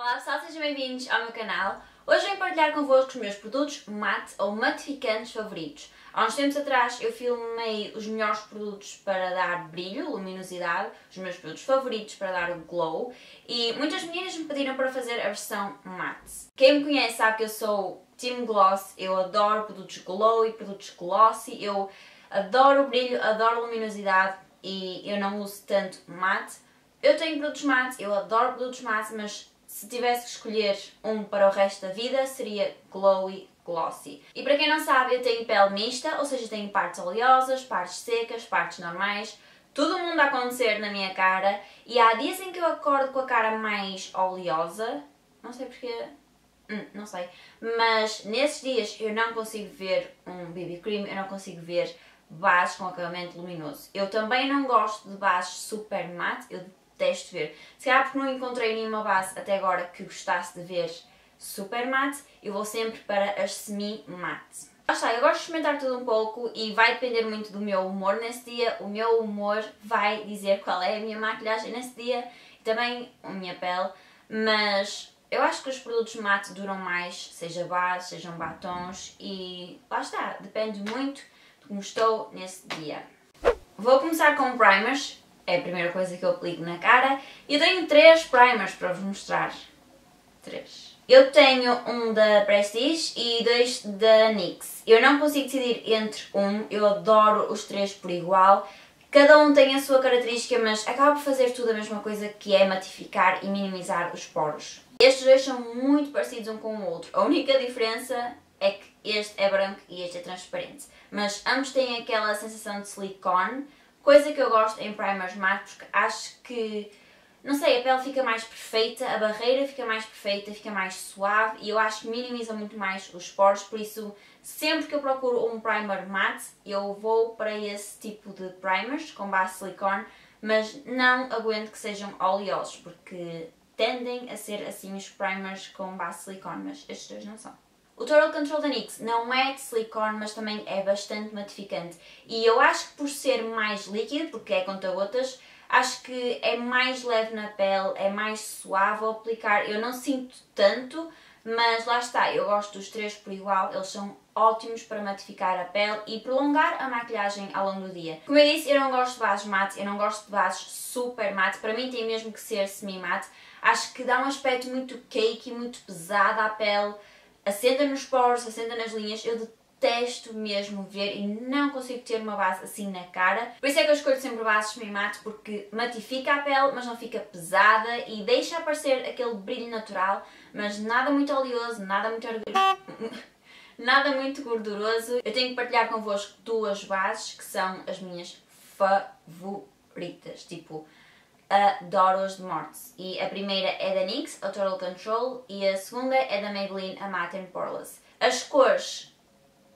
Olá pessoal, sejam bem-vindos ao meu canal. Hoje venho partilhar convosco os meus produtos mate ou matificantes favoritos. Há uns tempos atrás eu filmei os melhores produtos para dar brilho, luminosidade, os meus produtos favoritos para dar o glow e muitas meninas me pediram para fazer a versão mate. Quem me conhece sabe que eu sou Team Gloss, eu adoro produtos glow e produtos glossy, eu adoro brilho, adoro luminosidade e eu não uso tanto mate. Eu tenho produtos mate, eu adoro produtos mate, mas se tivesse que escolher um para o resto da vida, seria glowy, glossy. E para quem não sabe, eu tenho pele mista, ou seja, tenho partes oleosas, partes secas, partes normais, todo mundo a acontecer na minha cara. E há dias em que eu acordo com a cara mais oleosa, não sei porquê, não sei, mas nesses dias eu não consigo ver um BB cream, eu não consigo ver bases com acabamento luminoso. Eu também não gosto de bases super mate, eu detesto ver. Se calhar porque não encontrei nenhuma base até agora que gostasse de ver super mate, eu vou sempre para as semi-mate. Ah, está, eu gosto de experimentar tudo um pouco e vai depender muito do meu humor nesse dia. O meu humor vai dizer qual é a minha maquilhagem nesse dia e também a minha pele, mas eu acho que os produtos mate duram mais, seja base, sejam batons e lá está, depende muito de como estou nesse dia. Vou começar com primers. É a primeira coisa que eu aplico na cara. E eu tenho 3 primers para vos mostrar. 3. Eu tenho um da Prestige e 2 da NYX. Eu não consigo decidir entre um. Eu adoro os 3 por igual. Cada um tem a sua característica, mas acaba por fazer tudo a mesma coisa, que é matificar e minimizar os poros. Estes 2 são muito parecidos um com o outro. A única diferença é que este é branco e este é transparente. Mas ambos têm aquela sensação de silicone, coisa que eu gosto em primers mate, porque acho que, não sei, a pele fica mais perfeita, a barreira fica mais perfeita, fica mais suave e eu acho que minimiza muito mais os poros, por isso sempre que eu procuro um primer mate, eu vou para esse tipo de primers com base silicone, mas não aguento que sejam oleosos, porque tendem a ser assim os primers com base silicone, mas estes 2 não são. O Total Control da NYX não é de silicone, mas também é bastante matificante. E eu acho que por ser mais líquido, porque é conta-gotas, acho que é mais leve na pele, é mais suave ao aplicar. Eu não sinto tanto, mas lá está, eu gosto dos 3 por igual, eles são ótimos para matificar a pele e prolongar a maquilhagem ao longo do dia. Como eu disse, eu não gosto de bases mate, eu não gosto de bases super mate, para mim tem mesmo que ser semi-mate. Acho que dá um aspecto muito cakey, muito pesado à pele. Assenta nos poros, assenta nas linhas, eu detesto mesmo ver e não consigo ter uma base assim na cara. Por isso é que eu escolho sempre bases semi-mate, porque matifica a pele, mas não fica pesada e deixa aparecer aquele brilho natural, mas nada muito oleoso, nada muito gorduroso. Eu tenho que partilhar convosco 2 bases que são as minhas favoritas, tipo, adoro-as de morte. E a primeira é da NYX, a Total Control, e a segunda é da Maybelline, a Matte Poreless. As cores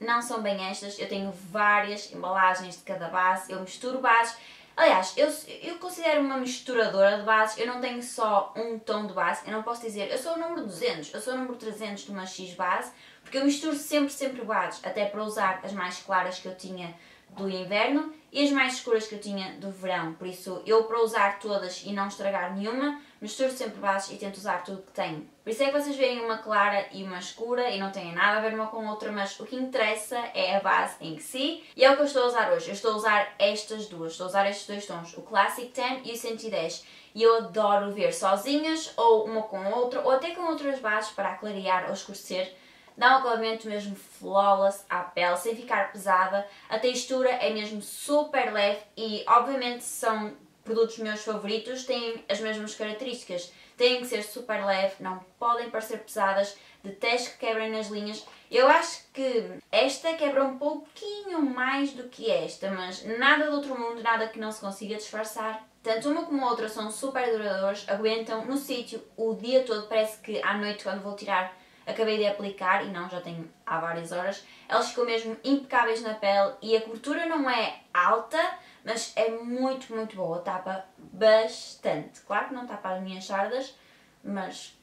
não são bem estas, eu tenho várias embalagens de cada base, eu misturo bases. Aliás, eu considero uma misturadora de bases, eu não tenho só um tom de base, eu não posso dizer eu sou o número 200, eu sou o número 300 de uma X base, porque eu misturo sempre bases, até para usar as mais claras que eu tinha do inverno e as mais escuras que eu tinha do verão, por isso eu, para usar todas e não estragar nenhuma, misturo sempre bases e tento usar tudo que tenho. Por isso é que vocês veem uma clara e uma escura e não têm nada a ver uma com a outra, mas o que interessa é a base em si e é o que eu estou a usar hoje. Eu estou a usar estas duas, estou a usar estes 2 tons, o Classic Tan e o 110, e eu adoro ver sozinhas ou uma com a outra ou até com outras bases para clarear ou escurecer. Dá um acabamento mesmo flawless à pele, sem ficar pesada. A textura é mesmo super leve e obviamente são produtos meus favoritos, têm as mesmas características. Têm que ser super leve, não podem parecer pesadas, detesto que quebrem nas linhas. Eu acho que esta quebra um pouquinho mais do que esta, mas nada do outro mundo, nada que não se consiga disfarçar. Tanto uma como a outra são super duradores, aguentam no sítio o dia todo, parece que à noite quando vou tirar acabei de aplicar, e não, já tenho há várias horas, elas ficam mesmo impecáveis na pele e a cobertura não é alta, mas é muito boa, tapa bastante. Claro que não tapa as minhas sardas, mas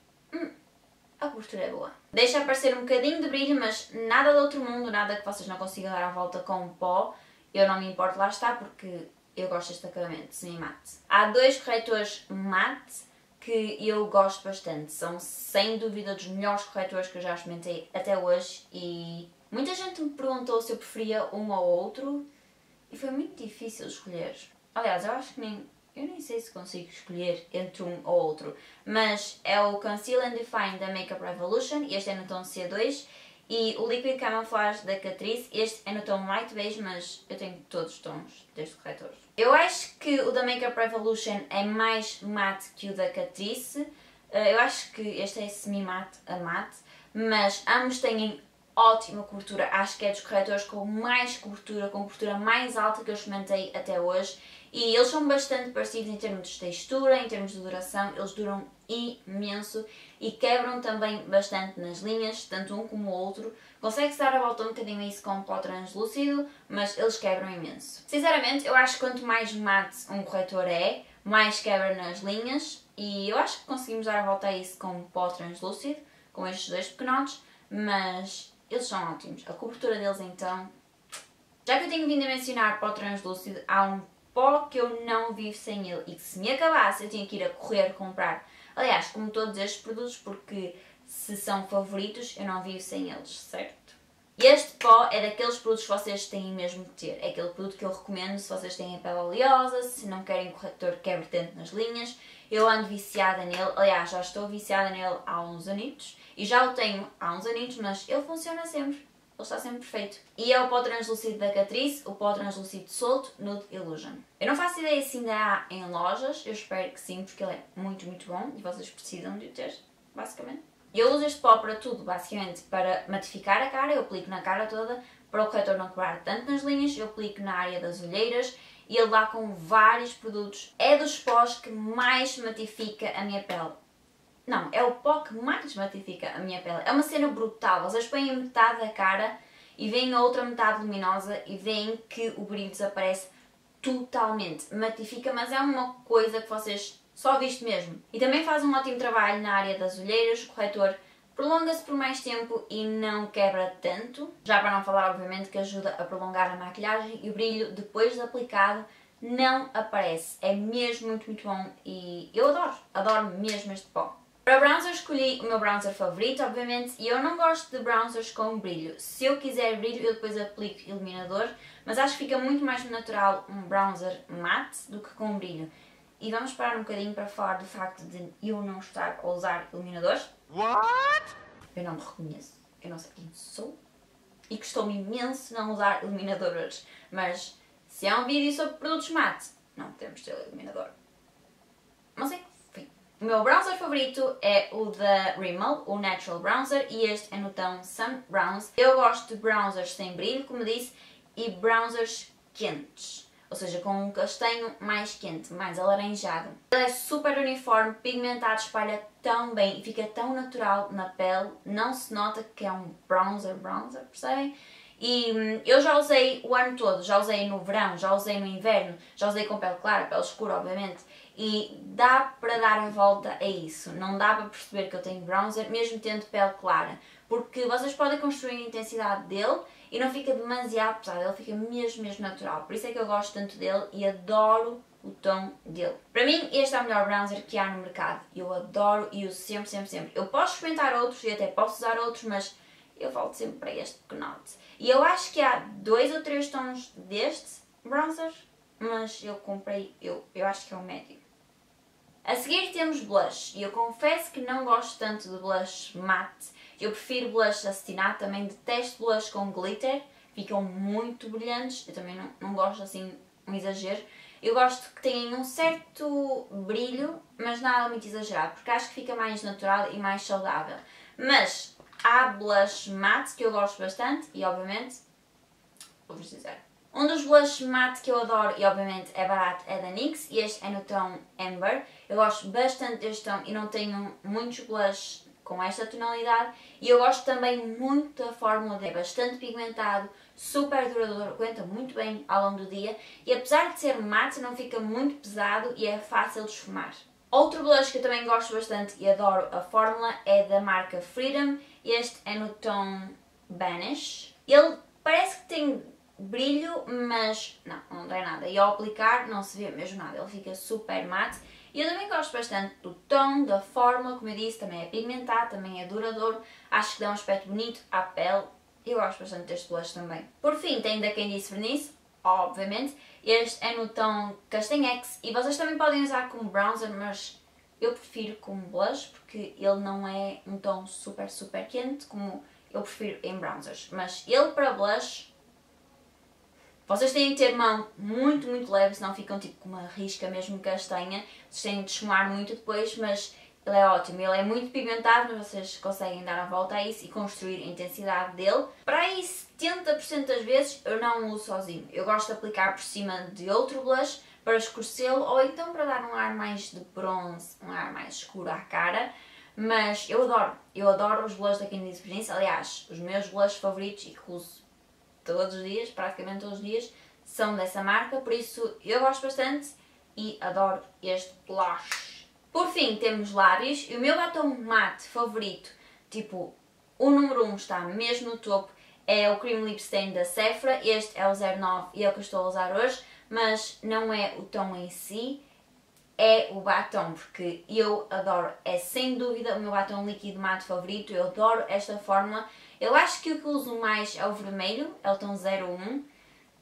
a cobertura é boa. Deixa aparecer um bocadinho de brilho, mas nada do outro mundo, nada que vocês não consigam dar a volta com o pó. Eu não me importo, lá está, porque eu gosto deste acabamento semi-mate. Há 2 corretores mate que eu gosto bastante. São sem dúvida dos melhores corretores que eu já experimentei até hoje e muita gente me perguntou se eu preferia um ou outro e foi muito difícil escolher. Aliás, eu acho que nem sei se consigo escolher entre um ou outro, mas é o Conceal and Define da Makeup Revolution, este é no tom C2, e o Liquid Camouflage da Catrice, este é no tom Light Beige, mas eu tenho todos os tons deste corretor. Eu acho que o da Makeup Revolution é mais matte que o da Catrice, eu acho que este é semi-matte a matte, mas ambos têm ótima cobertura, acho que é dos corretores com mais cobertura, com cobertura mais alta que eu experimentei até hoje, e eles são bastante parecidos em termos de textura, em termos de duração, eles duram imenso e quebram também bastante nas linhas, tanto um como o outro. Consegue-se dar a volta um bocadinho a isso com um pó translúcido, mas eles quebram imenso. Sinceramente, eu acho que quanto mais mate um corretor é, mais quebra nas linhas, e eu acho que conseguimos dar a volta a isso com um pó translúcido, com estes dois pequenotes, mas eles são ótimos. A cobertura deles então... Já que eu tenho vindo a mencionar pó translúcido, há um pó que eu não vivo sem ele e que se me acabasse eu tinha que ir a correr comprar. Aliás, como todos estes produtos, porque se são favoritos, eu não vivo sem eles, certo? E este pó é daqueles produtos que vocês têm mesmo de ter. É aquele produto que eu recomendo se vocês têm a pele oleosa, se não querem corretor que é vertente nas linhas. Eu ando viciada nele, aliás, já estou viciada nele há uns anitos. E já o tenho há uns anitos, mas ele funciona sempre. Ele está sempre perfeito. E é o pó translúcido da Catrice, o pó translúcido solto, Nude Illusion. Eu não faço ideia se ainda há em lojas, eu espero que sim, porque ele é muito, muito bom e vocês precisam de o ter, basicamente. Eu uso este pó para tudo, basicamente, para matificar a cara, eu aplico na cara toda, para o corretor não quebrar tanto nas linhas, eu aplico na área das olheiras e ele dá com vários produtos. É dos pós que mais matifica a minha pele. Não, é o pó que mais matifica a minha pele. É uma cena brutal. Vocês põem metade da cara e veem a outra metade luminosa e veem que o brilho desaparece totalmente. Matifica, mas é uma coisa que vocês só viste mesmo. E também faz um ótimo trabalho na área das olheiras. O corretor prolonga-se por mais tempo e não quebra tanto. Já para não falar, obviamente, que ajuda a prolongar a maquilhagem e o brilho depois de aplicado não aparece. É mesmo muito, muito bom e eu adoro. Adoro mesmo este pó. Para bronzer escolhi o meu bronzer favorito, obviamente, e eu não gosto de bronzers com brilho. Se eu quiser brilho, eu depois aplico iluminador, mas acho que fica muito mais natural um bronzer matte do que com brilho. E vamos parar um bocadinho para falar do facto de eu não estar a usar iluminadores. What? Eu não me reconheço, eu não sei quem sou, e custou-me imenso não usar iluminadores, mas se é um vídeo sobre produtos matte, não podemos ter iluminador. Não sei. O meu bronzer favorito é o da Rimmel, o Natural Bronzer, e este é no tom Sun Browns. Eu gosto de bronzers sem brilho, como disse, e bronzers quentes. Ou seja, com um castanho mais quente, mais alaranjado. Ele é super uniforme, pigmentado, espalha tão bem e fica tão natural na pele. Não se nota que é um bronzer, percebem? E eu já usei o ano todo, já usei no verão, já usei no inverno, já usei com pele clara, pele escura, obviamente. E dá para dar a volta a isso, não dá para perceber que eu tenho bronzer, mesmo tendo pele clara. Porque vocês podem construir a intensidade dele e não fica demasiado pesado, ele fica mesmo natural. Por isso é que eu gosto tanto dele e adoro o tom dele. Para mim, este é o melhor bronzer que há no mercado. Eu adoro e uso sempre. Eu posso experimentar outros e até posso usar outros, mas eu volto sempre para este pequenote. E eu acho que há 2 ou 3 tons deste bronzer, mas eu comprei, eu acho que é o médio. A seguir temos blush, e eu confesso que não gosto tanto de blush matte. Eu prefiro blush acetinado, também detesto blush com glitter, ficam muito brilhantes, eu também não gosto assim, um exagero. Eu gosto que tenham um certo brilho, mas nada muito exagerado, porque acho que fica mais natural e mais saudável. Mas há blush matte que eu gosto bastante e, obviamente, vou-vos dizer. Um dos blush matte que eu adoro e, obviamente, é barato é da NYX e este é no tom Amber. Eu gosto bastante deste tom e não tenho muitos blush com esta tonalidade. E eu gosto também muito da fórmula dele. É bastante pigmentado, super duradouro, aguenta muito bem ao longo do dia. E apesar de ser matte, não fica muito pesado e é fácil de esfumar. Outro blush que eu também gosto bastante e adoro a fórmula é da marca Freedom. Este é no tom Banish. Ele parece que tem brilho, mas não tem nada. E ao aplicar não se vê mesmo nada, ele fica super matte. E eu também gosto bastante do tom, da forma, como eu disse, também é pigmentado, também é duradouro, acho que dá um aspecto bonito à pele. Eu gosto bastante deste blush também. Por fim, tem da Quindice Frenice, obviamente. Este é no tom Castanhex e vocês também podem usar como bronzer, mas eu prefiro como blush porque ele não é um tom super, super quente como eu prefiro em bronzers. Mas ele para blush, vocês têm que ter mão muito, muito leve, senão ficam tipo com uma risca mesmo castanha. Vocês têm de esfumar muito depois, mas ele é ótimo. Ele é muito pigmentado, mas vocês conseguem dar a volta a isso e construir a intensidade dele. Para aí 70% das vezes eu não o uso sozinho. Eu gosto de aplicar por cima de outro blush para escurecê-lo ou então para dar um ar mais de bronze, um ar mais escuro à cara. Mas eu adoro os blushes da Quindice Frenice. Aliás, os meus blushes favoritos e que uso todos os dias, praticamente todos os dias, são dessa marca. Por isso eu gosto bastante e adoro este blush. Por fim, temos lábios e o meu batom mate favorito, tipo, o número 1 está mesmo no topo, é o Cream Lip Stain da Sephora. Este é o 09 e é o que eu estou a usar hoje, mas não é o tom em si, é o batom, porque eu adoro, é sem dúvida o meu batom líquido mate favorito, eu adoro esta fórmula. Eu acho que o que eu uso mais é o vermelho, é o tom 01,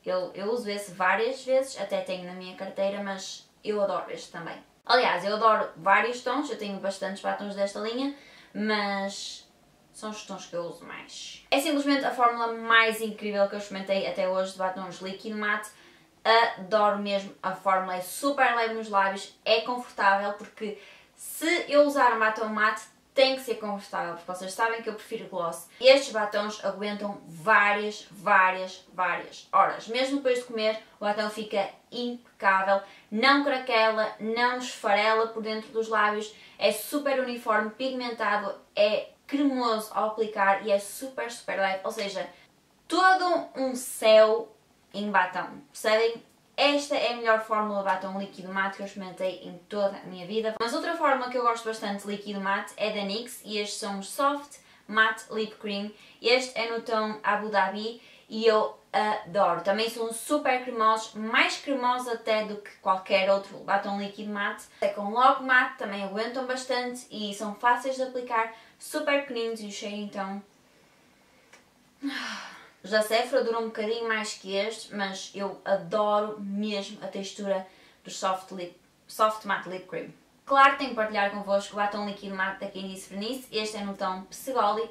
eu uso esse várias vezes, até tenho na minha carteira, mas eu adoro este também. Aliás, eu adoro vários tons, eu tenho bastantes batons desta linha, mas são os tons que eu uso mais. É simplesmente a fórmula mais incrível que eu experimentei até hoje de batons líquido mate. Adoro mesmo a fórmula, é super leve nos lábios, é confortável, porque se eu usar um batom mate tem que ser confortável, porque vocês sabem que eu prefiro gloss. Estes batons aguentam várias horas. Mesmo depois de comer, o batom fica impecável, não craquela, não esfarela por dentro dos lábios, é super uniforme, pigmentado, é cremoso ao aplicar e é super, super leve. Ou seja, todo um céu em batom, percebem? Esta é a melhor fórmula de batom líquido mate que eu experimentei em toda a minha vida. Mas outra fórmula que eu gosto bastante de líquido mate é da NYX e estes são os Soft Matte Lip Cream. Este é no tom Abu Dhabi e eu adoro. Também são super cremosos, mais cremosos até do que qualquer outro batom líquido mate. É com logo mate, também aguentam bastante e são fáceis de aplicar, super pequeninos e o cheiro então... Os da Sephora duram um bocadinho mais que este, mas eu adoro mesmo a textura do Soft Matte Lip Cream. Claro, tenho que partilhar convosco o batom líquido mate da Quindice Frenice, este é no tom Psegoli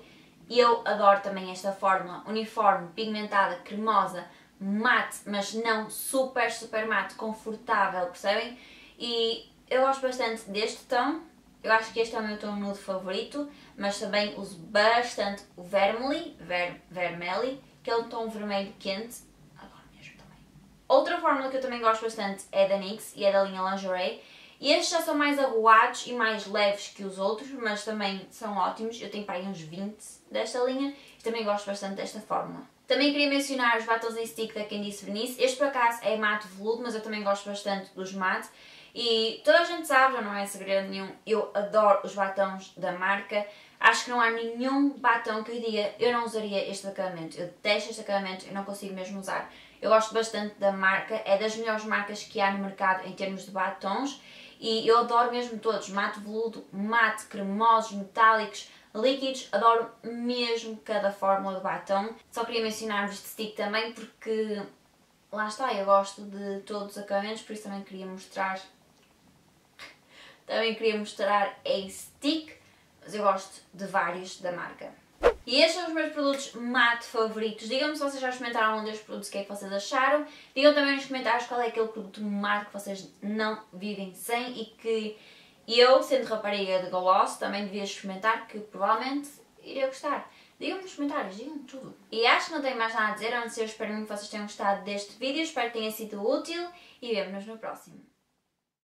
e eu adoro também esta fórmula uniforme, pigmentada, cremosa, mate, mas não super, super mate, confortável, percebem? E eu gosto bastante deste tom, eu acho que este é o meu tom nude favorito, mas também uso bastante o Vermely, que é um tom vermelho quente, adoro mesmo também. Outra fórmula que eu também gosto bastante é da NYX e é da linha Lingerie. E estes já são mais arruados e mais leves que os outros, mas também são ótimos. Eu tenho para aí uns 20 desta linha e também gosto bastante desta fórmula. Também queria mencionar os batons em stick da Quindice Frenice. Este por acaso é mate veludo, mas eu também gosto bastante dos mate. E toda a gente sabe, já não é segredo nenhum, eu adoro os batons da marca. Acho que não há nenhum batom que eu diga, eu não usaria este acabamento. Eu detesto este acabamento, eu não consigo mesmo usar. Eu gosto bastante da marca, é das melhores marcas que há no mercado em termos de batons. E eu adoro mesmo todos, mate veludo, mate, cremosos, metálicos, líquidos. Adoro mesmo cada fórmula de batom. Só queria mencionar-vos este stick também porque, lá está, eu gosto de todos os acabamentos, por isso também queria mostrar... Também queria mostrar em stick, mas eu gosto de vários da marca. E estes são os meus produtos mate favoritos. Digam-me se vocês já experimentaram um destes produtos, o que é que vocês acharam. Digam também nos comentários qual é aquele produto mate que vocês não vivem sem e que eu, sendo rapariga de gloss, também devia experimentar, que provavelmente iria gostar. Digam-me nos comentários, digam-me tudo. E acho que não tenho mais nada a dizer, a não ser, espero que vocês tenham gostado deste vídeo, espero que tenha sido útil e vemo-nos no próximo.